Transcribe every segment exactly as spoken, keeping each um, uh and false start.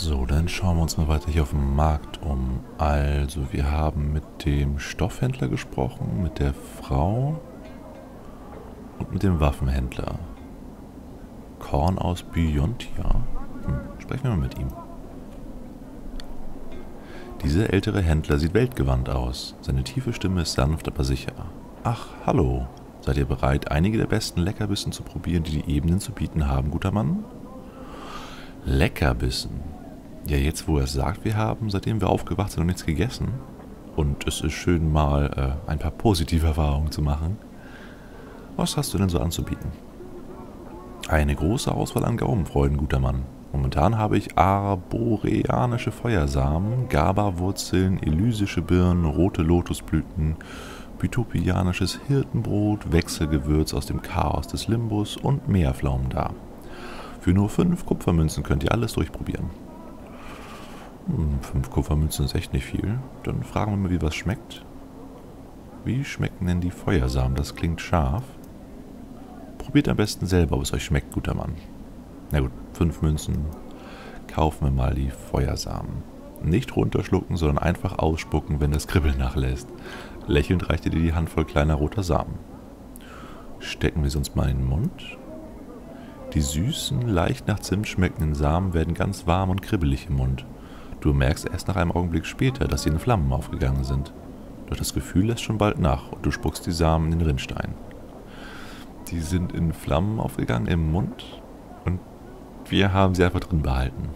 So, dann schauen wir uns mal weiter hier auf dem Markt um. Also, wir haben mit dem Stoffhändler gesprochen, mit der Frau und mit dem Waffenhändler. Korn aus Biontia. Hm, sprechen wir mal mit ihm. Dieser ältere Händler sieht weltgewandt aus. Seine tiefe Stimme ist sanft, aber sicher. Ach, hallo. Seid ihr bereit, einige der besten Leckerbissen zu probieren, die die Ebenen zu bieten haben, guter Mann? Leckerbissen. Ja, jetzt wo er es sagt, wir haben, seitdem wir aufgewacht sind, noch nichts gegessen. Und es ist schön, mal äh, ein paar positive Erfahrungen zu machen. Was hast du denn so anzubieten? Eine große Auswahl an Gaumenfreuden, guter Mann. Momentan habe ich arboreanische Feuersamen, Gabawurzeln, elysische Birnen, rote Lotusblüten, pitopianisches Hirtenbrot, Wechselgewürz aus dem Chaos des Limbus und Meerpflaumen da. Für nur fünf Kupfermünzen könnt ihr alles durchprobieren. Hm, fünf Kupfermünzen ist echt nicht viel. Dann fragen wir mal, wie was schmeckt. Wie schmecken denn die Feuersamen? Das klingt scharf. Probiert am besten selber, ob es euch schmeckt, guter Mann. Na gut, fünf Münzen. Kaufen wir mal die Feuersamen. Nicht runterschlucken, sondern einfach ausspucken, wenn das Kribbeln nachlässt. Lächelnd reicht ihr dir die Handvoll kleiner roter Samen. Stecken wir sie uns mal in den Mund. Die süßen, leicht nach Zimt schmeckenden Samen werden ganz warm und kribbelig im Mund. Du merkst erst nach einem Augenblick später, dass sie in Flammen aufgegangen sind. Doch das Gefühl lässt schon bald nach und du spuckst die Samen in den Rinnstein. Die sind in Flammen aufgegangen im Mund und wir haben sie einfach drin behalten.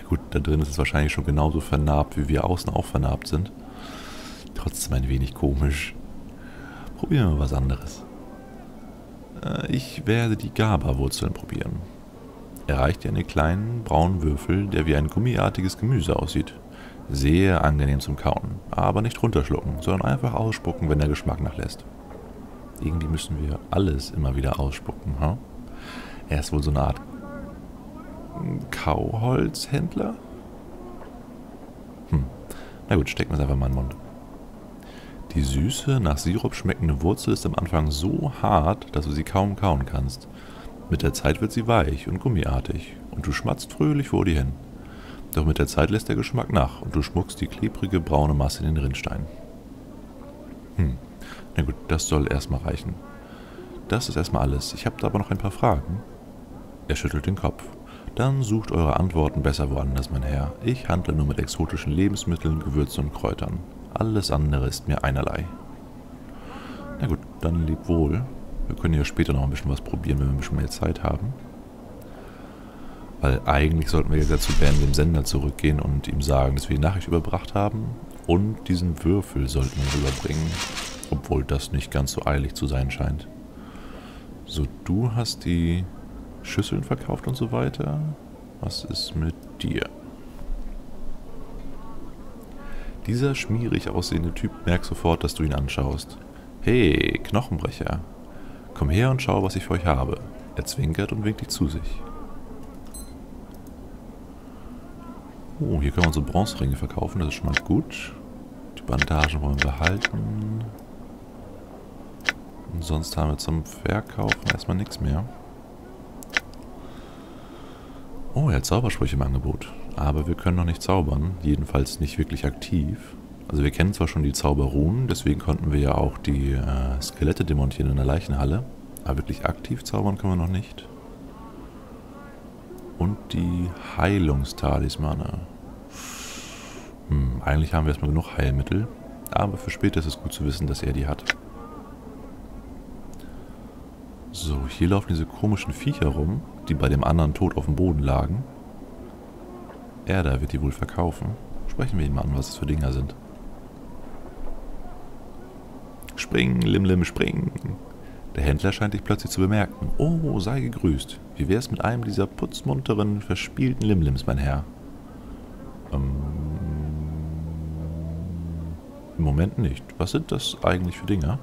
Na gut, da drin ist es wahrscheinlich schon genauso vernarbt, wie wir außen auch vernarbt sind. Trotzdem ein wenig komisch. Probieren wir mal was anderes. Ich werde die Gabawurzeln probieren. Er reicht dir einen kleinen braunen Würfel, der wie ein gummiartiges Gemüse aussieht. Sehr angenehm zum Kauen, aber nicht runterschlucken, sondern einfach ausspucken, wenn der Geschmack nachlässt. Irgendwie müssen wir alles immer wieder ausspucken, ha? Er ist wohl so eine Art Kauholzhändler? Hm, na gut, stecken wir es einfach mal in den Mund. Die süße, nach Sirup schmeckende Wurzel ist am Anfang so hart, dass du sie kaum kauen kannst. Mit der Zeit wird sie weich und gummiartig und du schmatzt fröhlich vor dir hin. Doch mit der Zeit lässt der Geschmack nach und du schmuckst die klebrige braune Masse in den Rinnstein. Hm, na gut, das soll erstmal reichen. Das ist erstmal alles, ich habe da aber noch ein paar Fragen. Er schüttelt den Kopf. Dann sucht eure Antworten besser woanders, mein Herr. Ich handle nur mit exotischen Lebensmitteln, Gewürzen und Kräutern. Alles andere ist mir einerlei. Na gut, dann leb wohl. Wir können ja später noch ein bisschen was probieren, wenn wir ein bisschen mehr Zeit haben. Weil eigentlich sollten wir jetzt ja zu Ben, dem Sender, zurückgehen und ihm sagen, dass wir die Nachricht überbracht haben. Und diesen Würfel sollten wir rüberbringen. Obwohl das nicht ganz so eilig zu sein scheint. So, du hast die Schüsseln verkauft und so weiter. Was ist mit dir? Dieser schmierig aussehende Typ merkt sofort, dass du ihn anschaust. Hey, Knochenbrecher. Komm her und schau, was ich für euch habe. Er zwinkert und winkt dich zu sich. Oh, hier können wir unsere Bronzeringe verkaufen, das ist schon mal gut. Die Bandagen wollen wir behalten. Und sonst haben wir zum Verkaufen erstmal nichts mehr. Oh, er hat Zaubersprüche im Angebot. Aber wir können noch nicht zaubern, jedenfalls nicht wirklich aktiv. Also wir kennen zwar schon die Zauberrunen, deswegen konnten wir ja auch die äh, Skelette demontieren in der Leichenhalle. Aber wirklich aktiv zaubern können wir noch nicht. Und die Heilungstalismane. Hm, eigentlich haben wir erstmal genug Heilmittel, aber für später ist es gut zu wissen, dass er die hat. So, hier laufen diese komischen Viecher rum, die bei dem anderen tot auf dem Boden lagen. Er da wird die wohl verkaufen. Sprechen wir ihm mal an, was es für Dinger sind. Spring, Limlim, spring! Der Händler scheint dich plötzlich zu bemerken. Oh, sei gegrüßt. Wie wär's mit einem dieser putzmunteren, verspielten Limlims, mein Herr? Ähm, im Moment nicht. Was sind das eigentlich für Dinger?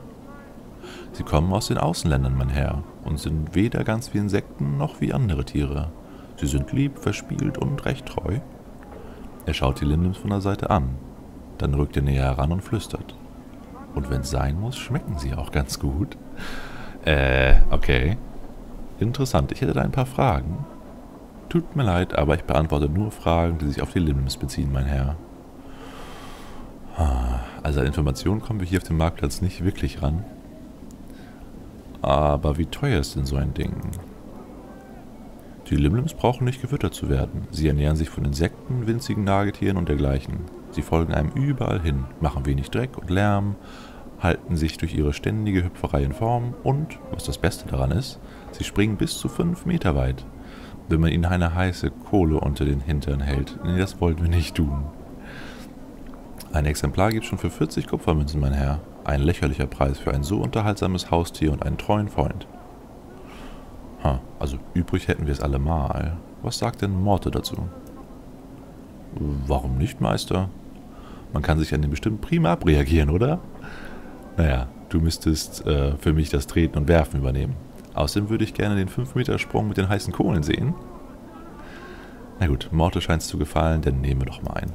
Sie kommen aus den Außenländern, mein Herr, und sind weder ganz wie Insekten noch wie andere Tiere. Sie sind lieb, verspielt und recht treu. Er schaut die Limlims von der Seite an. Dann rückt er näher heran und flüstert. Und wenn es sein muss, schmecken sie auch ganz gut. Äh, okay. Interessant, ich hätte da ein paar Fragen. Tut mir leid, aber ich beantworte nur Fragen, die sich auf die Limbus beziehen, mein Herr. Also an Informationen kommen wir hier auf dem Marktplatz nicht wirklich ran. Aber wie teuer ist denn so ein Ding? Die Limlims brauchen nicht gefüttert zu werden. Sie ernähren sich von Insekten, winzigen Nagetieren und dergleichen. Sie folgen einem überall hin, machen wenig Dreck und Lärm, halten sich durch ihre ständige Hüpferei in Form und, was das Beste daran ist, sie springen bis zu fünf Meter weit, wenn man ihnen eine heiße Kohle unter den Hintern hält. Nee, das wollten wir nicht tun. Ein Exemplar gibt es schon für vierzig Kupfermünzen, mein Herr. Ein lächerlicher Preis für ein so unterhaltsames Haustier und einen treuen Freund. Ha, also übrig hätten wir es allemal. Was sagt denn Morte dazu? Warum nicht, Meister? Man kann sich an den bestimmten prima abreagieren, oder? Naja, du müsstest äh, für mich das Treten und Werfen übernehmen. Außerdem würde ich gerne den fünf Meter Sprung mit den heißen Kohlen sehen. Na gut, Morte scheint es zu gefallen, dann nehmen wir doch mal ein.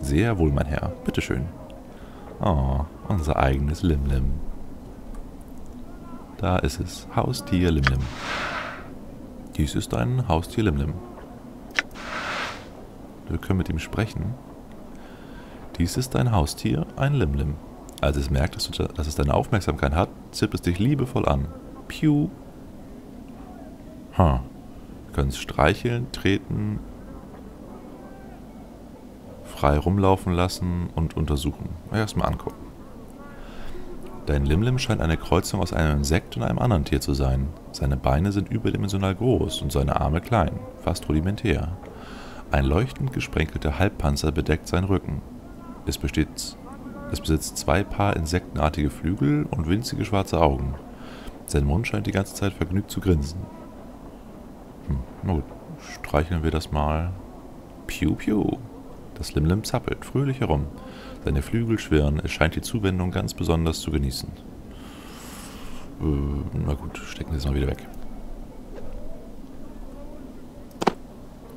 Sehr wohl, mein Herr. Bitteschön. Oh, unser eigenes Limlim. Da ist es. Haustier Limlim. Dies ist ein Haustier Limlim. Wir können mit ihm sprechen. Dies ist dein Haustier, ein Limlim. Als es merkt, dass, du, dass es deine Aufmerksamkeit hat, zippt es dich liebevoll an. Piu. Hm. Du kannst streicheln, treten, frei rumlaufen lassen und untersuchen. Erstmal angucken. Dein Limlim scheint eine Kreuzung aus einem Insekt und einem anderen Tier zu sein. Seine Beine sind überdimensional groß und seine Arme klein, fast rudimentär. Ein leuchtend gesprenkelter Halbpanzer bedeckt seinen Rücken. Es, besteht, es besitzt zwei Paar insektenartige Flügel und winzige schwarze Augen. Sein Mund scheint die ganze Zeit vergnügt zu grinsen. Hm, na gut, streicheln wir das mal. Piu, piu. Das Limlim zappelt fröhlich herum. Seine Flügel schwirren. Es scheint die Zuwendung ganz besonders zu genießen. Äh, na gut, stecken wir es mal wieder weg.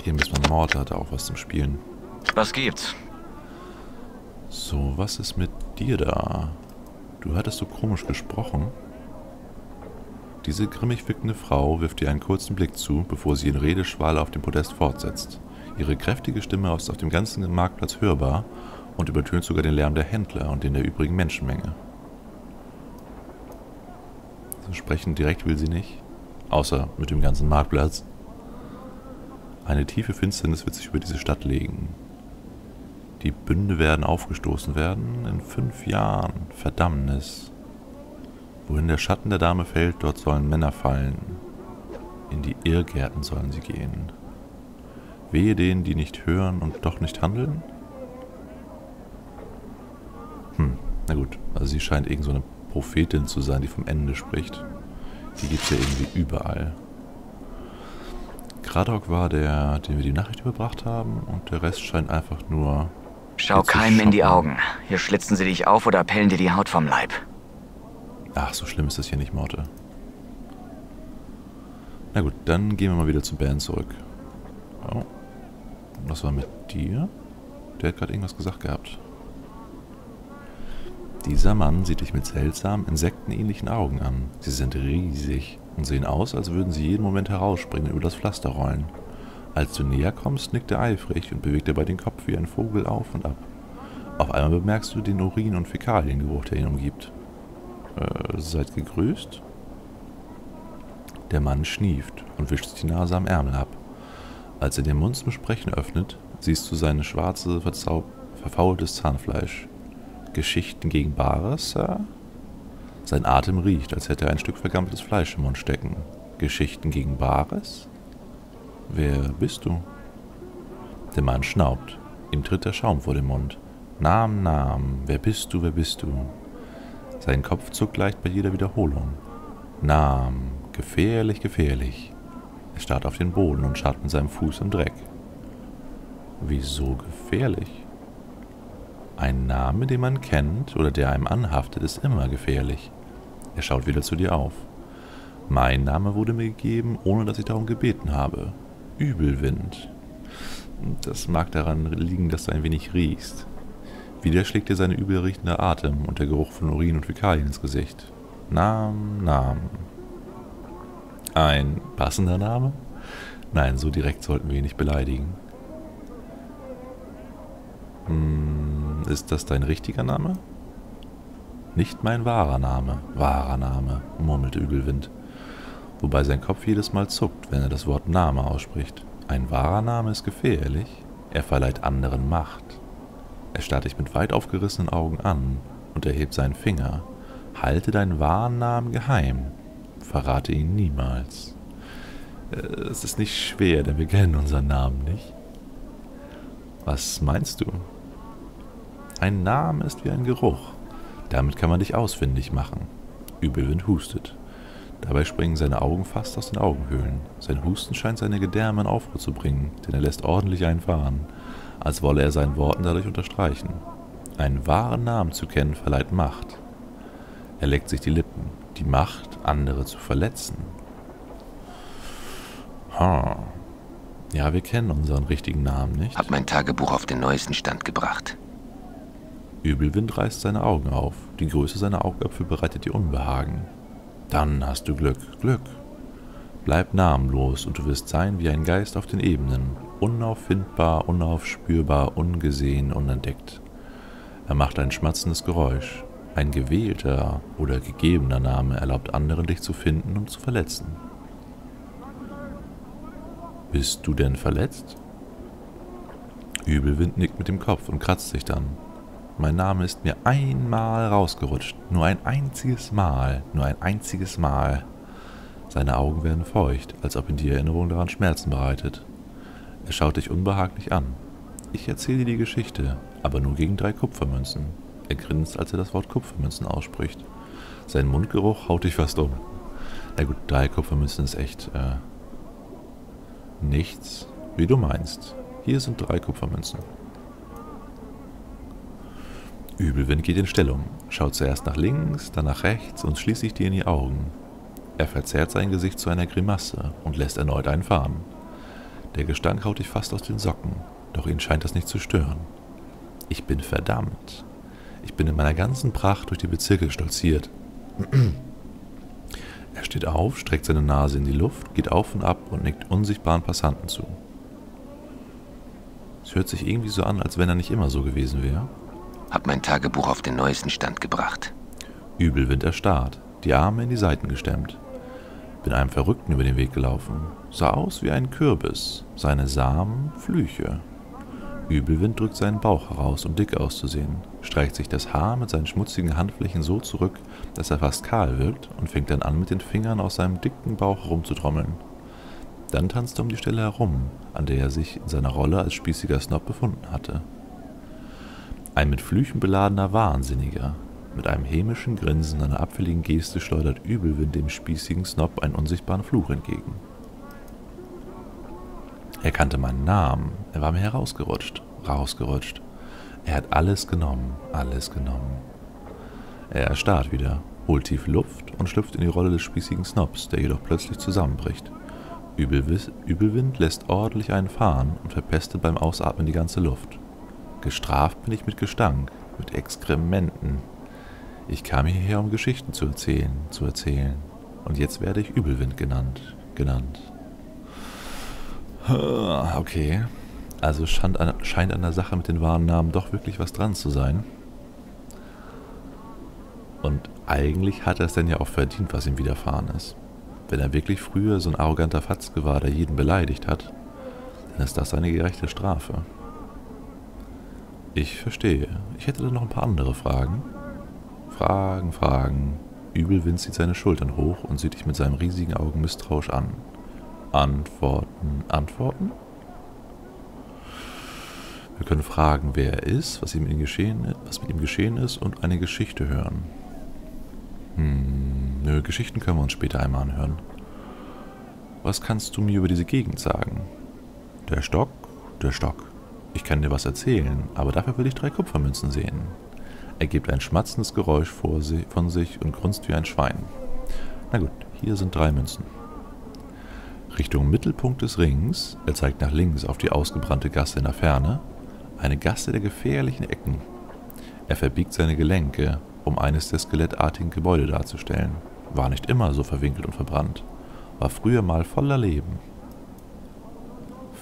Eben ist mein Mord, hatte auch was zum Spielen. Was gibt's? So, was ist mit dir da? Du hattest so komisch gesprochen. Diese grimmig wirkende Frau wirft dir einen kurzen Blick zu, bevor sie ihren Redeschwall auf dem Podest fortsetzt. Ihre kräftige Stimme ist auf dem ganzen Marktplatz hörbar und übertönt sogar den Lärm der Händler und den der übrigen Menschenmenge. So sprechen direkt will sie nicht, außer mit dem ganzen Marktplatz. Eine tiefe Finsternis wird sich über diese Stadt legen. Die Bünde werden aufgestoßen werden in fünf Jahren. Verdammnis. Wohin der Schatten der Dame fällt, dort sollen Männer fallen. In die Irrgärten sollen sie gehen. Wehe denen, die nicht hören und doch nicht handeln? Hm, na gut. Also sie scheint irgend so eine Prophetin zu sein, die vom Ende spricht. Die gibt es ja irgendwie überall. Kradok war der, den wir die Nachricht überbracht haben und der Rest scheint einfach nur... Schau keinem in die Augen. Hier schlitzen sie dich auf oder pellen dir die Haut vom Leib. Ach, so schlimm ist das hier nicht, Morte. Na gut, dann gehen wir mal wieder zu Ben zurück. Oh. Was war mit dir? Der hat gerade irgendwas gesagt gehabt. Dieser Mann sieht dich mit seltsamen, insektenähnlichen Augen an. Sie sind riesig und sehen aus, als würden sie jeden Moment herausspringen und über das Pflaster rollen. Als du näher kommst, nickt er eifrig und bewegt dabei den Kopf wie ein Vogel auf und ab. Auf einmal bemerkst du den Urin- und Fäkaliengeruch, der ihn umgibt. Äh, seid gegrüßt? Der Mann schnieft und wischt die Nase am Ärmel ab. Als er den Mund zum Sprechen öffnet, siehst du seine schwarze, verfaultes Zahnfleisch. Geschichten gegen Bares, Sir? Sein Atem riecht, als hätte er ein Stück vergammeltes Fleisch im Mund stecken. Geschichten gegen Bares? Wer bist du? Der Mann schnaubt. Ihm tritt der Schaum vor den Mund. Namen, Namen. Wer bist du, wer bist du? Sein Kopf zuckt leicht bei jeder Wiederholung. Namen. Gefährlich, gefährlich. Er starrt auf den Boden und scharrt mit seinem Fuß im Dreck. Wieso gefährlich? Ein Name, den man kennt oder der einem anhaftet, ist immer gefährlich. Er schaut wieder zu dir auf. Mein Name wurde mir gegeben, ohne dass ich darum gebeten habe. Übelwind. Das mag daran liegen, dass du ein wenig riechst. Wieder schlägt dir seine übel riechende Atem und der Geruch von Urin und Fäkalien ins Gesicht. Nam, nam. Ein passender Name? Nein, so direkt sollten wir ihn nicht beleidigen. Hm, ist das dein richtiger Name? Nicht mein wahrer Name, wahrer Name, murmelte Übelwind, wobei sein Kopf jedes Mal zuckt, wenn er das Wort Name ausspricht. Ein wahrer Name ist gefährlich. Er verleiht anderen Macht. Er starrt dich mit weit aufgerissenen Augen an und erhebt seinen Finger. Halte deinen wahren Namen geheim. Verrate ihn niemals. Es ist nicht schwer, denn wir kennen unseren Namen nicht. Was meinst du? Ein Name ist wie ein Geruch. Damit kann man dich ausfindig machen. Übelwind hustet. Dabei springen seine Augen fast aus den Augenhöhlen. Sein Husten scheint seine Gedärme in Aufruhr zu bringen, denn er lässt ordentlich einfahren, als wolle er seinen Worten dadurch unterstreichen. Einen wahren Namen zu kennen verleiht Macht. Er leckt sich die Lippen. Die Macht, andere zu verletzen. Ha. Ja, wir kennen unseren richtigen Namen nicht. Hab mein Tagebuch auf den neuesten Stand gebracht. Übelwind reißt seine Augen auf. Die Größe seiner Augäpfel bereitet dir Unbehagen. Dann hast du Glück, Glück. Bleib namenlos und du wirst sein wie ein Geist auf den Ebenen. Unauffindbar, unaufspürbar, ungesehen, unentdeckt. Er macht ein schmatzendes Geräusch. Ein gewählter oder gegebener Name erlaubt anderen, dich zu finden und zu verletzen. Bist du denn verletzt? Übelwind nickt mit dem Kopf und kratzt sich dann. Mein Name ist mir einmal rausgerutscht. Nur ein einziges Mal. Nur ein einziges Mal. Seine Augen werden feucht, als ob ihn die Erinnerung daran Schmerzen bereitet. Er schaut dich unbehaglich an. Ich erzähle dir die Geschichte, aber nur gegen drei Kupfermünzen. Er grinst, als er das Wort Kupfermünzen ausspricht. Sein Mundgeruch haut dich fast um. Na gut, drei Kupfermünzen ist echt, äh, nichts, wie du meinst. Hier sind drei Kupfermünzen. Übelwind geht in Stellung, schaut zuerst nach links, dann nach rechts und schließlich dir in die Augen. Er verzerrt sein Gesicht zu einer Grimasse und lässt erneut einen fahren. Der Gestank haut dich fast aus den Socken, doch ihn scheint das nicht zu stören. Ich bin verdammt. Ich bin in meiner ganzen Pracht durch die Bezirke stolziert. Er steht auf, streckt seine Nase in die Luft, geht auf und ab und nickt unsichtbaren Passanten zu. Es hört sich irgendwie so an, als wenn er nicht immer so gewesen wäre. Hab mein Tagebuch auf den neuesten Stand gebracht. Übelwind erstarrt, die Arme in die Seiten gestemmt. Bin einem Verrückten über den Weg gelaufen. Sah aus wie ein Kürbis, seine Samen Flüche. Übelwind drückt seinen Bauch heraus, um dick auszusehen, streicht sich das Haar mit seinen schmutzigen Handflächen so zurück, dass er fast kahl wirkt und fängt dann an, mit den Fingern aus seinem dicken Bauch herumzutrommeln. Dann tanzt er um die Stelle herum, an der er sich in seiner Rolle als spießiger Snob befunden hatte. Ein mit Flüchen beladener Wahnsinniger. Mit einem hämischen Grinsen und einer abfälligen Geste schleudert Übelwind dem spießigen Snob einen unsichtbaren Fluch entgegen. Er kannte meinen Namen. Er war mir herausgerutscht. Rausgerutscht. Er hat alles genommen. Alles genommen. Er erstarrt wieder, holt tief Luft und schlüpft in die Rolle des spießigen Snobs, der jedoch plötzlich zusammenbricht. Übelwiss, Übelwind lässt ordentlich einen fahren und verpestet beim Ausatmen die ganze Luft. Gestraft bin ich mit Gestank, mit Exkrementen. Ich kam hierher, um Geschichten zu erzählen, zu erzählen. Und jetzt werde ich Übelwind genannt, genannt. Okay, also scheint an, scheint an der Sache mit den wahren Namen doch wirklich was dran zu sein. Und eigentlich hat er es denn ja auch verdient, was ihm widerfahren ist. Wenn er wirklich früher so ein arroganter Fatzke war, der jeden beleidigt hat, dann ist das eine gerechte Strafe. Ich verstehe. Ich hätte da noch ein paar andere Fragen. Fragen, Fragen. Übelwind zieht seine Schultern hoch und sieht dich mit seinen riesigen Augen misstrauisch an. Antworten, Antworten? Wir können fragen, wer er ist, was, ihm geschehen, was mit ihm geschehen ist und eine Geschichte hören. Hm, nö, Geschichten können wir uns später einmal anhören. Was kannst du mir über diese Gegend sagen? Der Stock, der Stock. Ich kann dir was erzählen, aber dafür will ich drei Kupfermünzen sehen. Er gibt ein schmatzendes Geräusch vor sie, von sich und grunzt wie ein Schwein. Na gut, hier sind drei Münzen. Richtung Mittelpunkt des Rings, er zeigt nach links auf die ausgebrannte Gasse in der Ferne, eine Gasse der gefährlichen Ecken. Er verbiegt seine Gelenke, um eines der skelettartigen Gebäude darzustellen. War nicht immer so verwinkelt und verbrannt, war früher mal voller Leben.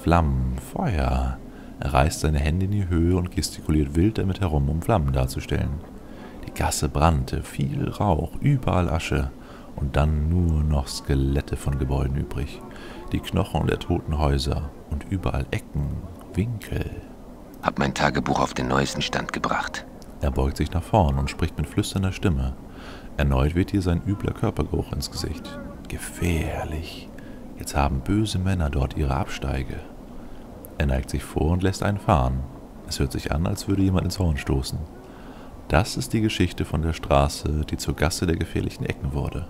Flammen, Feuer. Er reißt seine Hände in die Höhe und gestikuliert wild damit herum, um Flammen darzustellen. Die Gasse brannte, viel Rauch, überall Asche und dann nur noch Skelette von Gebäuden übrig, die Knochen der toten Häuser und überall Ecken, Winkel. Hab mein Tagebuch auf den neuesten Stand gebracht. Er beugt sich nach vorn und spricht mit flüsternder Stimme. Erneut weht ihr sein übler Körpergeruch ins Gesicht. Gefährlich. Jetzt haben böse Männer dort ihre Absteige. Er neigt sich vor und lässt einen fahren. Es hört sich an, als würde jemand ins Horn stoßen. Das ist die Geschichte von der Straße, die zur Gasse der gefährlichen Ecken wurde.